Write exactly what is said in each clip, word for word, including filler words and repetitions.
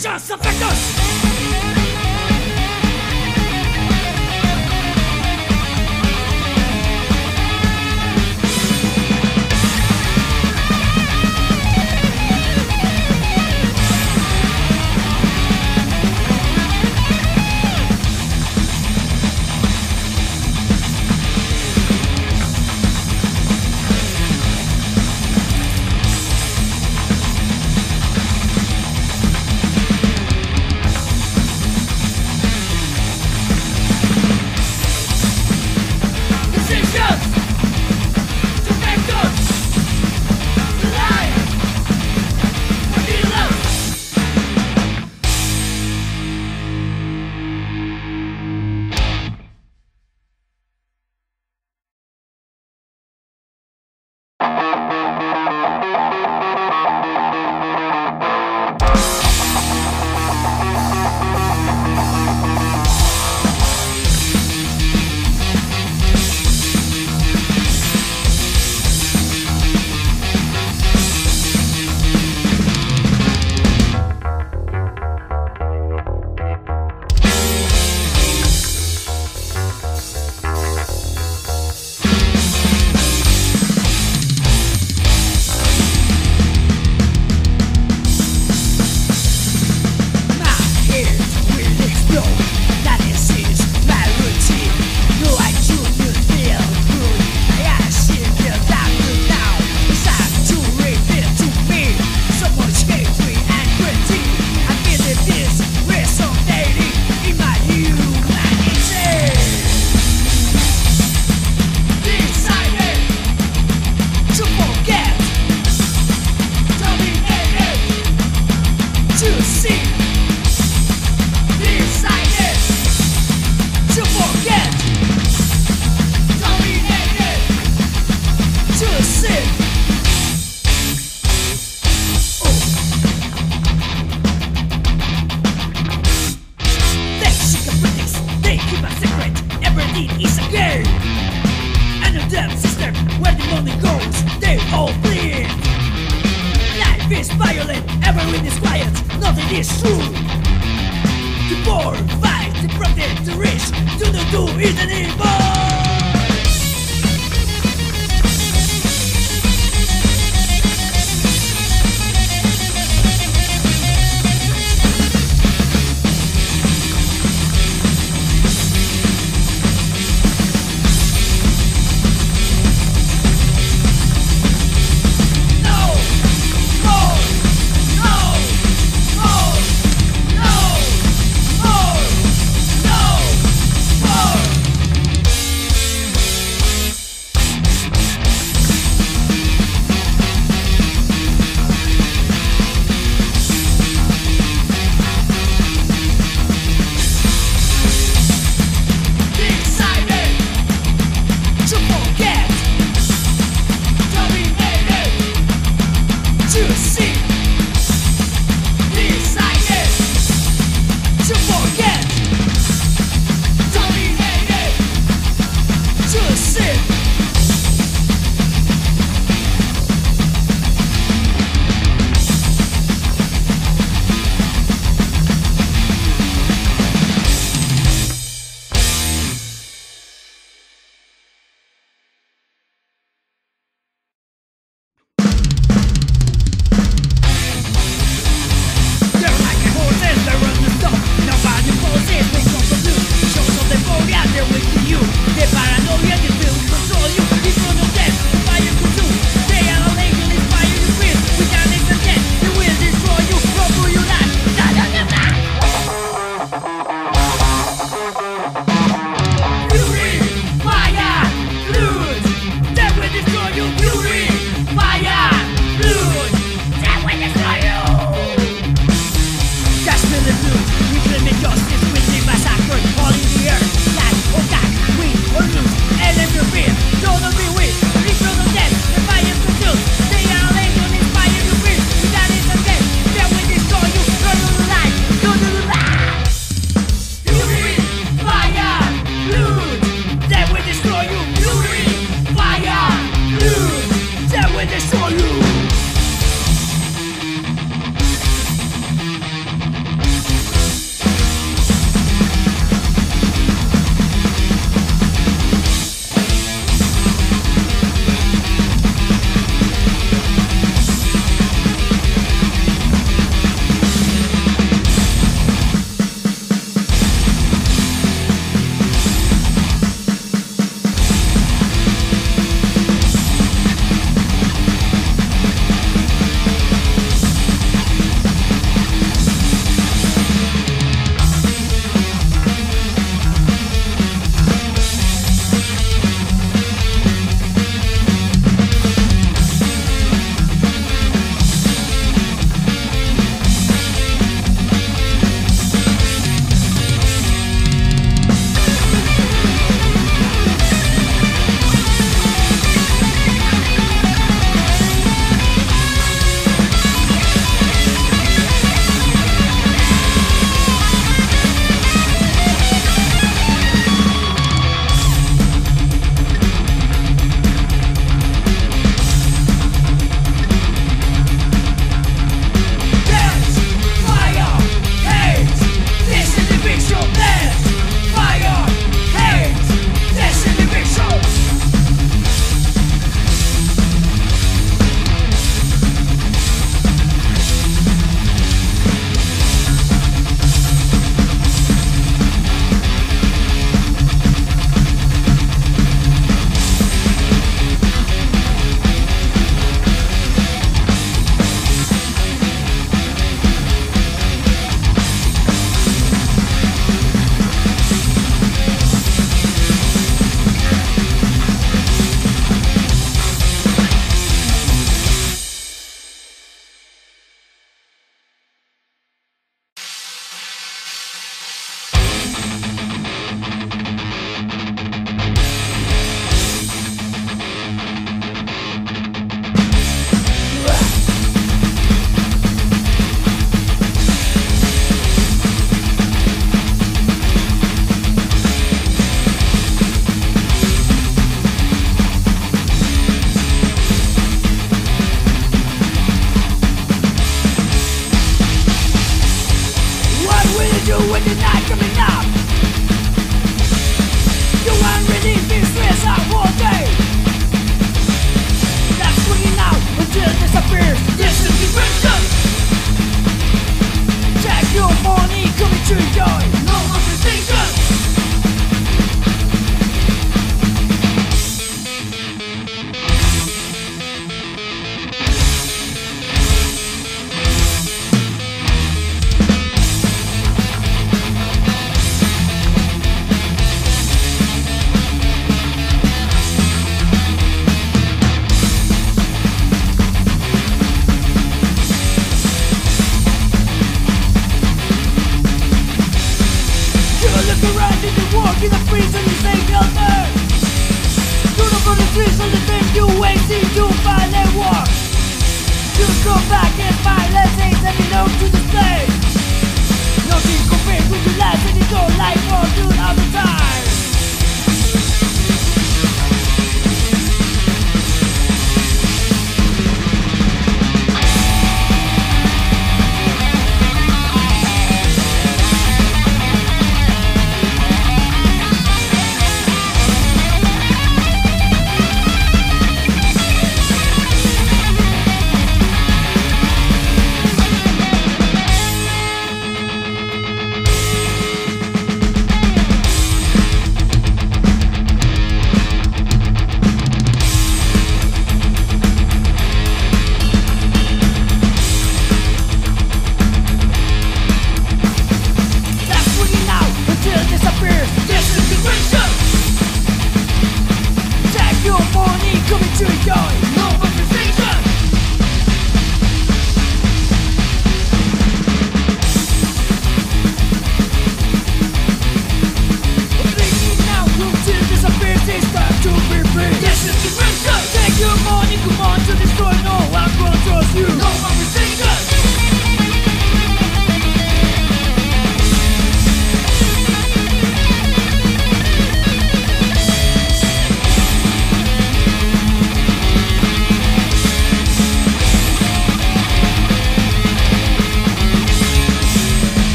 Just affect us!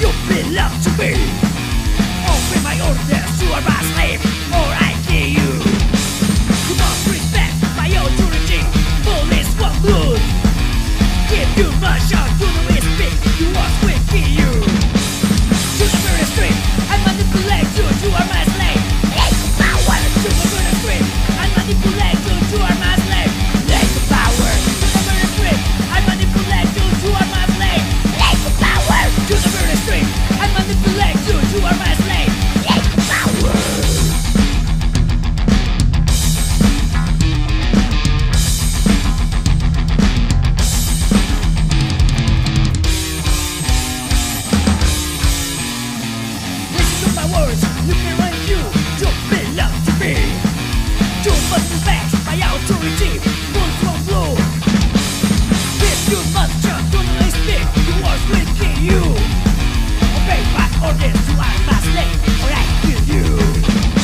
you belong to me. Obey my orders, you are my slave, or I kill you. You must respect my authority, police won't lose. If you rush out to the way speak, you must will kill you. To the very street, I manipulate you, you are my slave. Take the power. To the very street, I manipulate you, you are my slave. Take the power. To the very street, I manipulate you, you are my slave. Take the power. To the very street, I manipulate you, you are my slave. Take the power. You can run, you don't belong to me. You must respect my authority, rules won't blow. If you must jump to the least thing, the words will kill you. Obey my orders, you are my slave, or I kill you. Lack of power.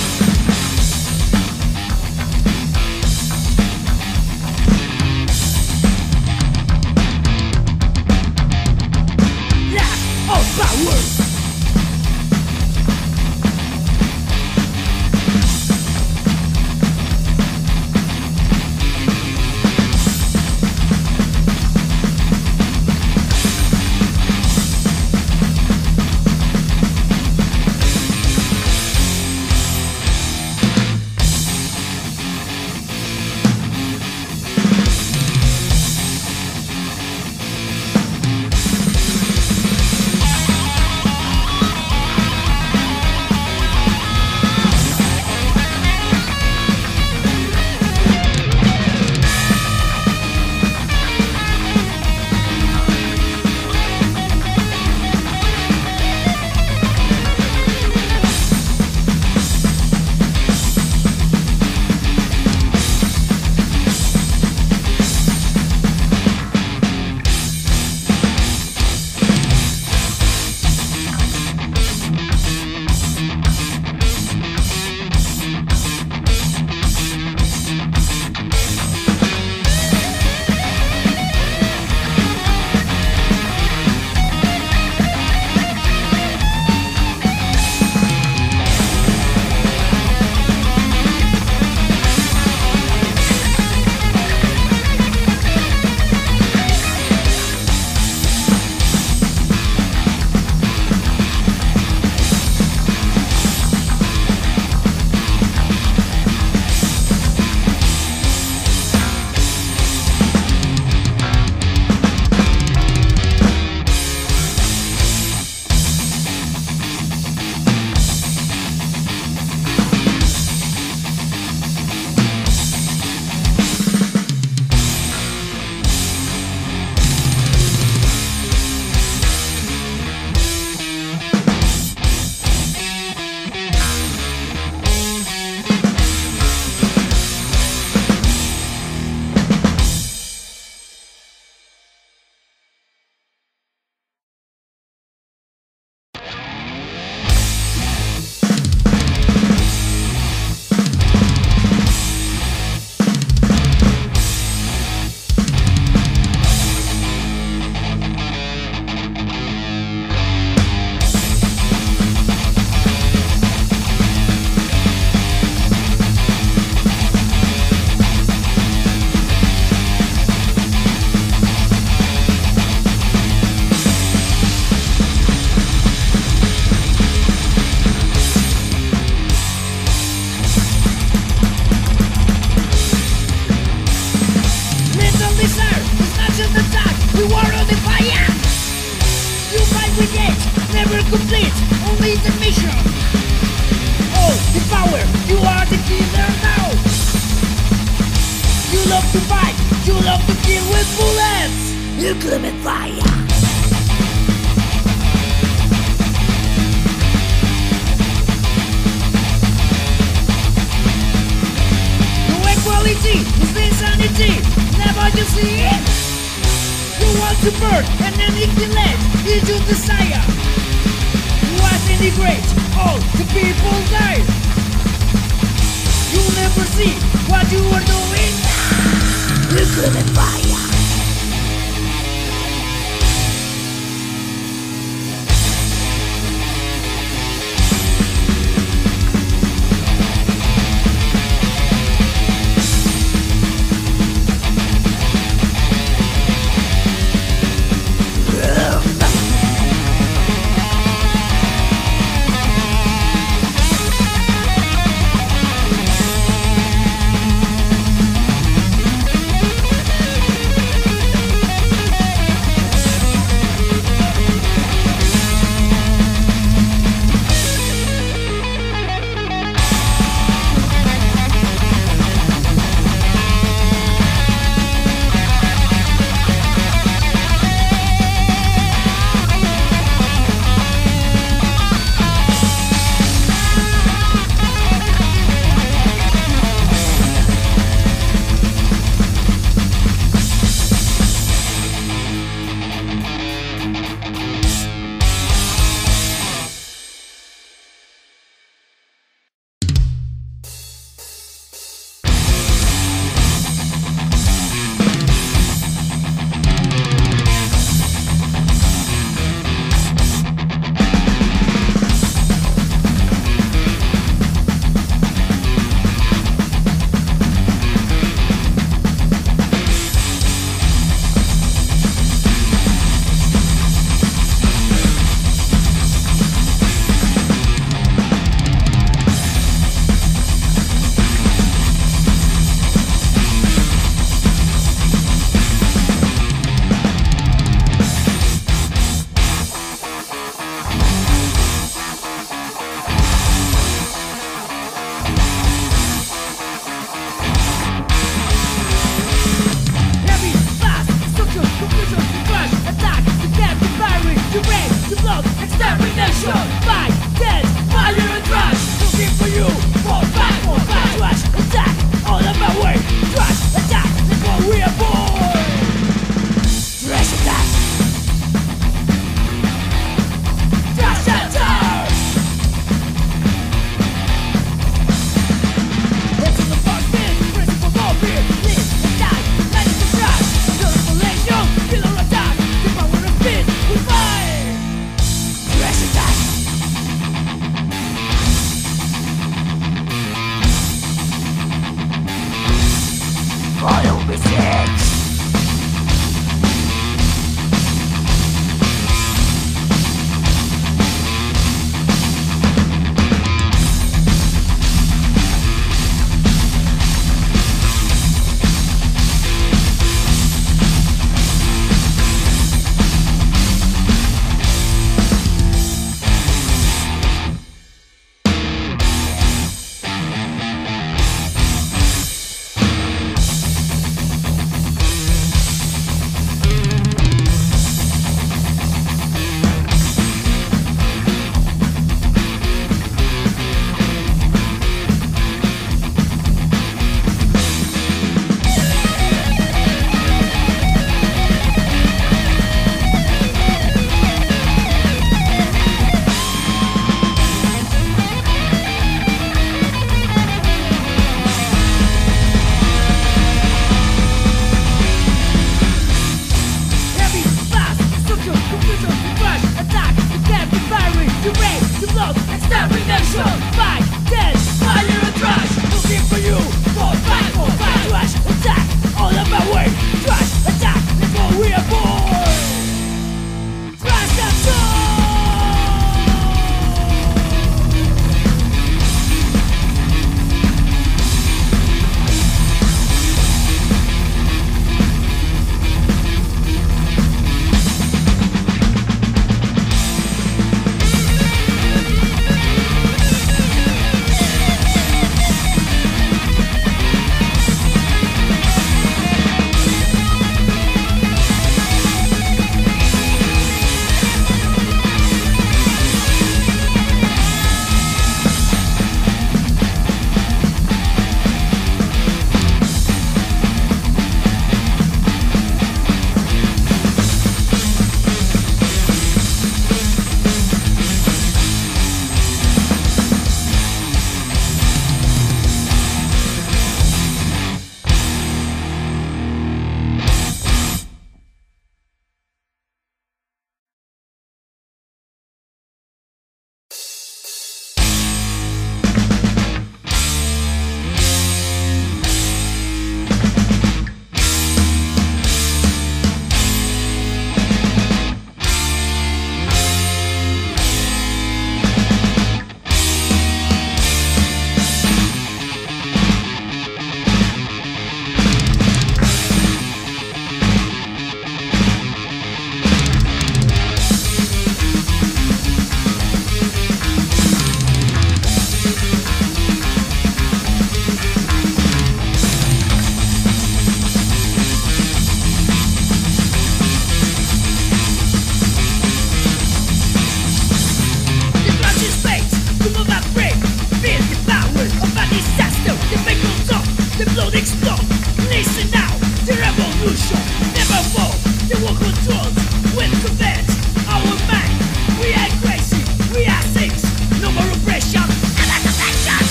revolution. Never fall, they will control with combat. Our man, we are crazy, we are things. No more oppression, and that's affection.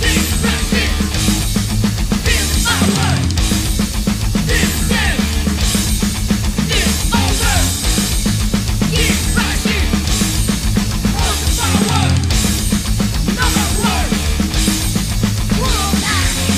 Things from him, him over, him them, him over, him from him. All the power, no more war, rule us.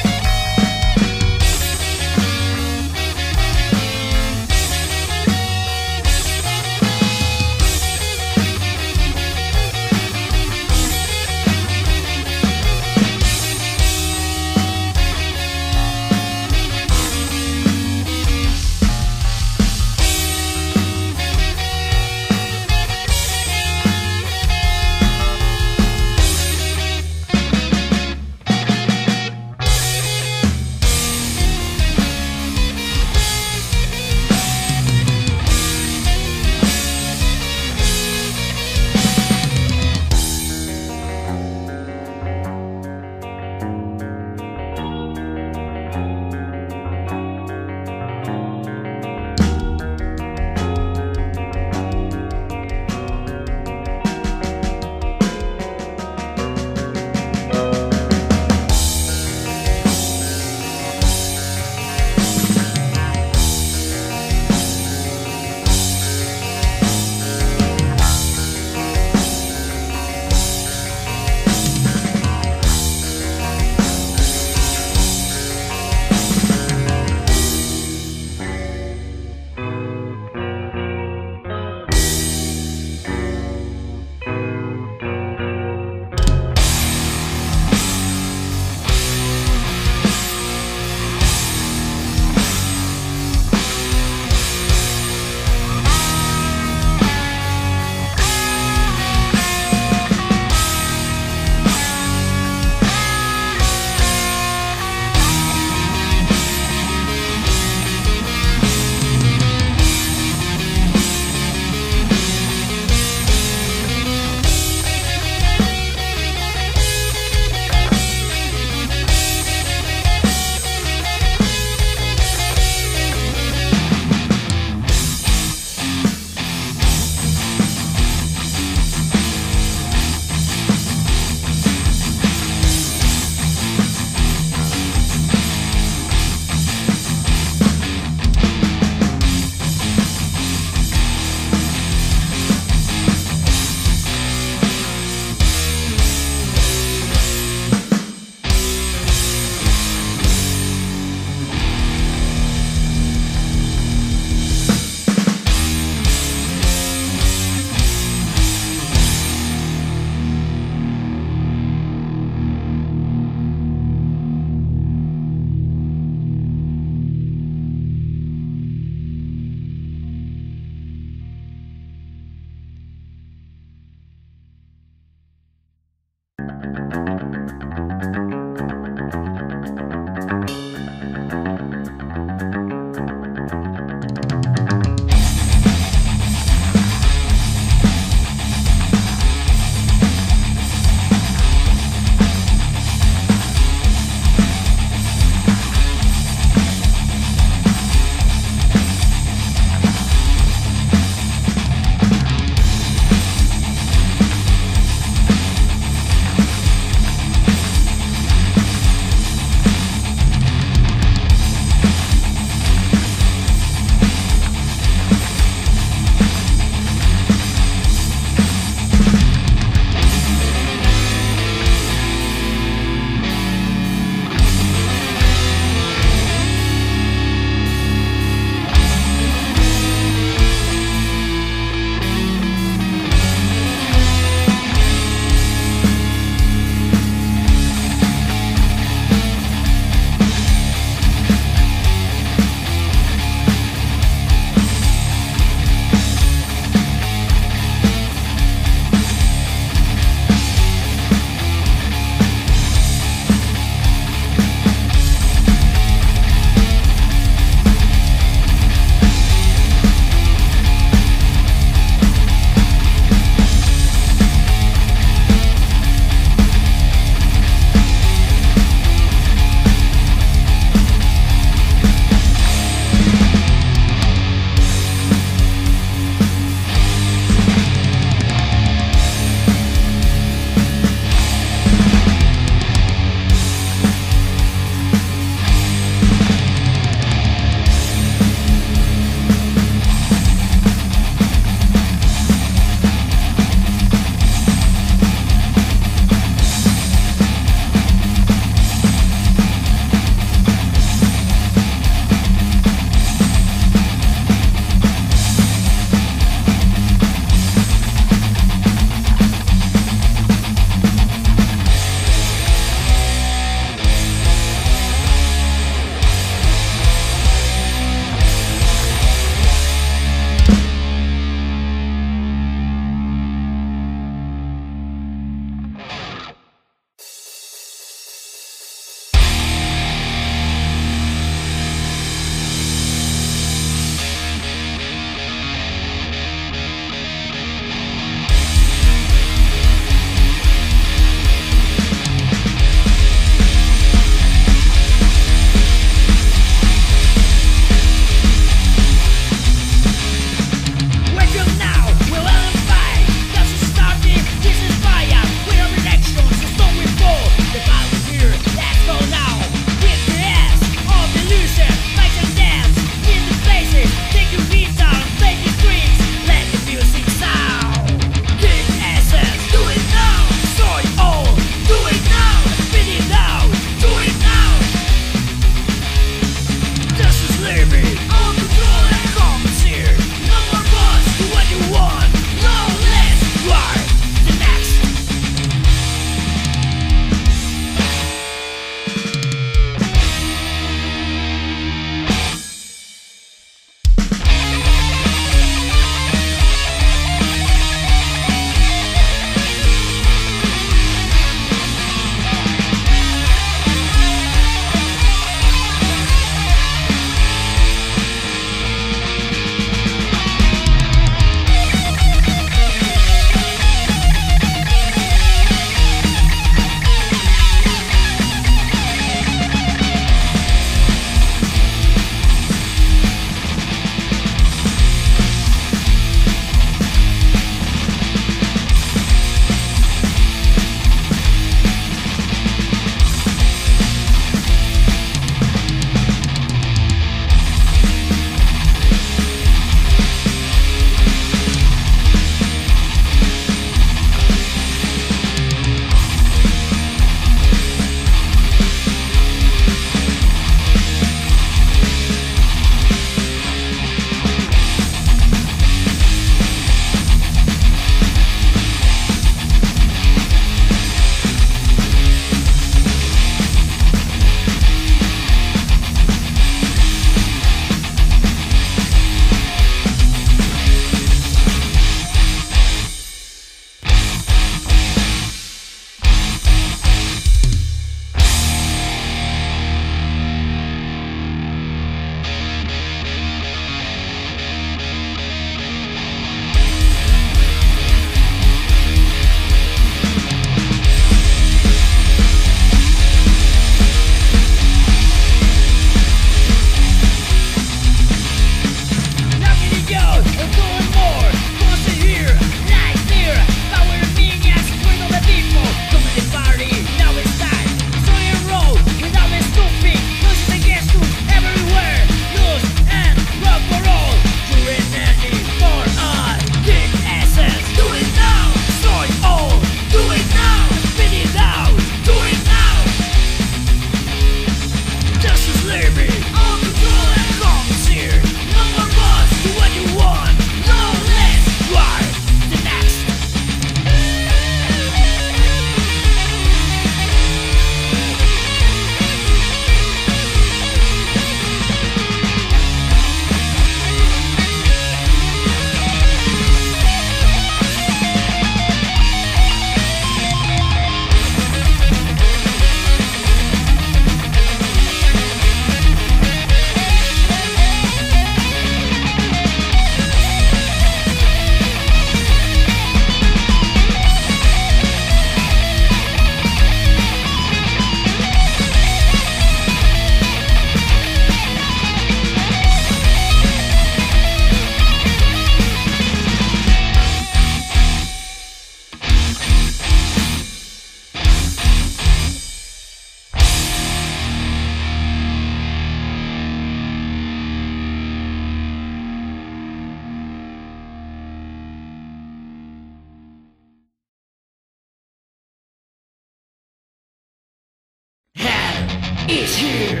is here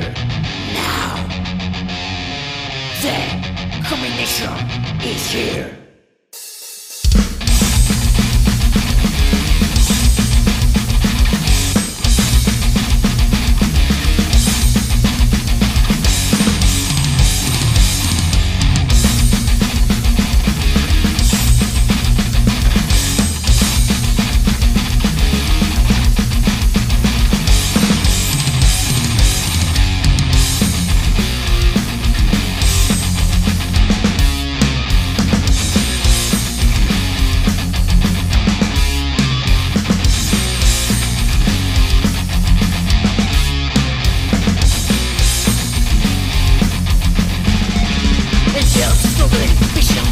now. The combination is here. Just stop it.